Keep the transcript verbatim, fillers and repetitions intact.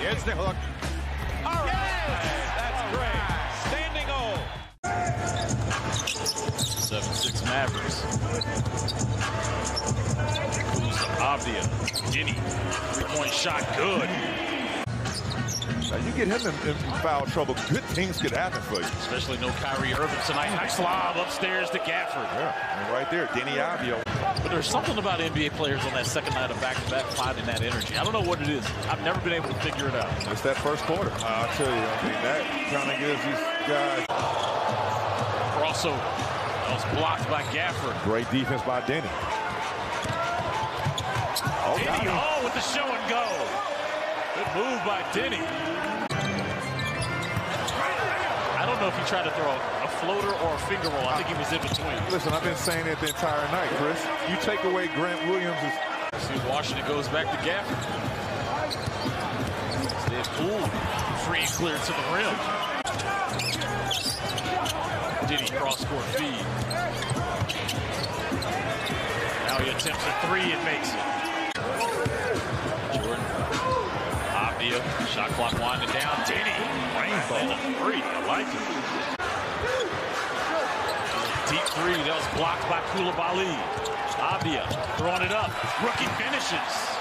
Here's the hook. All right. Yes! That's All great. Right. Standing old. seven six Mavericks. Avdija. Deni. Three-point shot. Good. Now you get him in, in foul trouble, good things could happen for you. Especially no Kyrie Irving tonight. Nice lob upstairs to Gafford. Yeah, and right there, Deni Avdija. But there's something about N B A players on that second night of back-to-back finding that energy. I don't know what it is. I've never been able to figure it out. It's that first quarter. Uh, I'll tell you, I mean, that kind of gives these guys. Crossover. That was blocked by Gafford. Great defense by Deni. Oh, Deni all with the show and go. Good move by Deni. I don't know if he tried to throw a floater or a finger roll. I think he was in between. Listen, I've been saying it the entire night, Chris. You take away Grant Williams. Is... See, Washington goes back to Gafford. They're cool. Free and clear to the rim. Deni cross-court feed. Now he attempts a three and makes it. Shot clock winding down. Deni rainbow three. I like it. Deep three. That was blocked by Koulibaly. Avdija throwing it up. Rookie finishes.